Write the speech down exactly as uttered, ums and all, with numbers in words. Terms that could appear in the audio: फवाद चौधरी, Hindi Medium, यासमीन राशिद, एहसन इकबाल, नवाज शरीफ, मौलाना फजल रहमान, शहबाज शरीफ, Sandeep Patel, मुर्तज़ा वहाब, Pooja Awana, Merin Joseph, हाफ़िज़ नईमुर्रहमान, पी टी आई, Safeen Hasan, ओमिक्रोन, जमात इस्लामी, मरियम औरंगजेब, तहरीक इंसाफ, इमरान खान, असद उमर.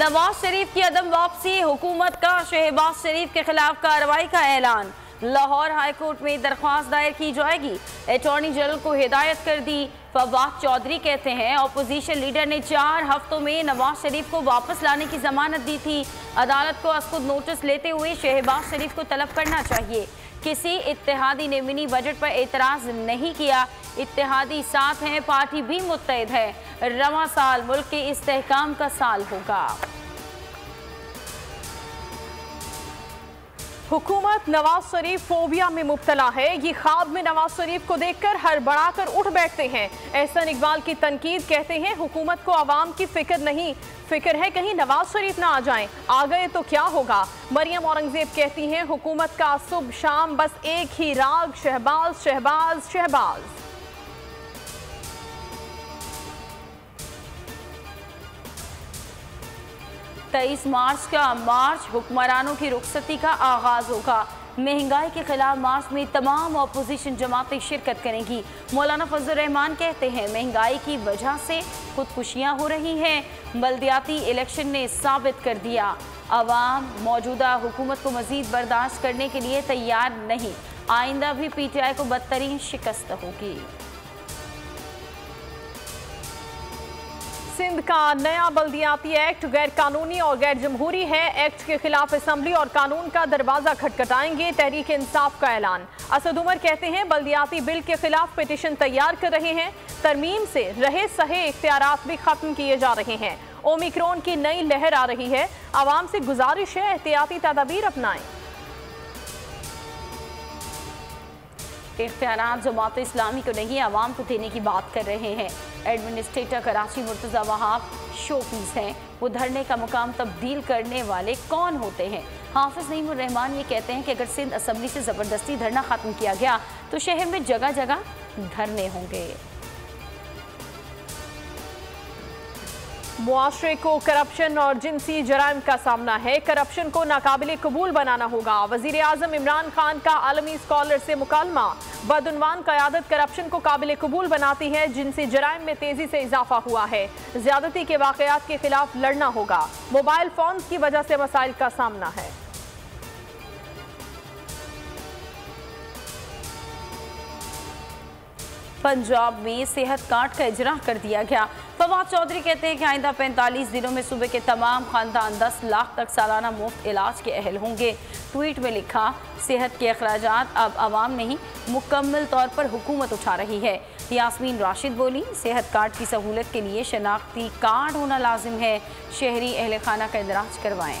नवाज शरीफ की अदम वापसी, हुकूमत का शहबाज शरीफ के खिलाफ कार्रवाई का ऐलान। लाहौर हाई कोर्ट में दरख्वास्त दायर की जाएगी, अटॉर्नी जनरल को हिदायत कर दी। फवाद चौधरी कहते हैं अपोजिशन लीडर ने चार हफ्तों में नवाज शरीफ को वापस लाने की जमानत दी थी। अदालत को अस्खुद नोटिस लेते हुए शहबाज शरीफ को तलब करना चाहिए। किसी इत्तेहादी ने मिनी बजट पर एतराज़ नहीं किया। इत्तेहादी साथ हैं, पार्टी भी मुत्तहद है। रवां साल मुल्क के इस्तेहकाम का साल होगा। हुकूमत नवाज शरीफ फोबिया में मुब्तला है। ये ख्वाब में नवाज शरीफ को देखकर हड़बड़ा कर उठ बैठते हैं। एहसन इकबाल की तनकीद, कहते हैं हुकूमत को आवाम की फिक्र नहीं, फिक्र है कहीं नवाज शरीफ ना आ जाएं, आ गए तो क्या होगा। मरियम औरंगजेब कहती हैं हुकूमत का सुबह शाम बस एक ही राग, शहबाज शहबाज शहबाज। तेईस मार्च का मार्च हुक्मरानों की रुखसती का आगाज होगा। महंगाई के खिलाफ मार्च में तमाम अपोजिशन जमातें शिरकत करेंगी। मौलाना फजल रहमान कहते हैं महंगाई की वजह से खुदकुशियां हो रही हैं। बल्दियाती इलेक्शन ने साबित कर दिया आवाम मौजूदा हुकूमत को मजीद बर्दाश्त करने के लिए तैयार नहीं। आइंदा भी पी टी आई को बदतरीन शिकस्त होगी। सिंध का नया बल्दियाती एक्ट गैर कानूनी और गैर जमहूरी है। एक्ट के खिलाफ असम्बली और कानून का दरवाजा खटखटाएंगे। तहरीक इंसाफ का ऐलान। असद उमर कहते हैं बल्दियाती बिल के खिलाफ पिटिशन तैयार कर रहे हैं। तरमीम से रहे सहे इख्तियारात भी खत्म किए जा रहे हैं। ओमिक्रोन की नई लहर आ रही है। आवाम से गुजारिश है एहतियाती तदाबीर अपनाएं। इख्तियारात जमात इस्लामी को नहीं आवाम को देने की बात कर रहे हैं। एडमिनिस्ट्रेटर कराची मुर्तज़ा वहाब शोपीस हैं। वो धरने का मुकाम तब्दील करने वाले कौन होते हैं। हाफ़िज़ नईमुर्रहमान ये कहते हैं कि अगर सिंध असम्बली से ज़बरदस्ती धरना ख़त्म किया गया तो शहर में जगह जगह धरने होंगे। मुआशरे को करप्शन और जिनसी जराइम का सामना है। करप्शन को नाकाबिले कबूल बनाना होगा। वजीर आजम इमरान खान का आलमी स्कॉलर से मुकालमा। बदउनवान क़यादत करप्शन को काबिले कबूल बनाती है। जिनसी जराइम में तेजी से इजाफा हुआ है। ज्यादती के वाकयात के खिलाफ लड़ना होगा। मोबाइल फोन की वजह से मसाइल का सामना है। पंजाब में सेहत कार्ड का इजरा कर दिया गया। फवाद चौधरी कहते हैं कि आइंदा पैंतालीस दिनों में सूबे के तमाम खानदान दस लाख तक सालाना मुफ्त इलाज के अहल होंगे। ट्वीट में लिखा सेहत के अखराजात अब आवाम नहीं मुकम्मल तौर पर हुकूमत उठा रही है। यासमीन राशिद बोली सेहत कार्ड की सहूलत के लिए शनाख्ती कार्ड होना लाजिम है। शहरी अहल खाना का इंदराज करवाएँ।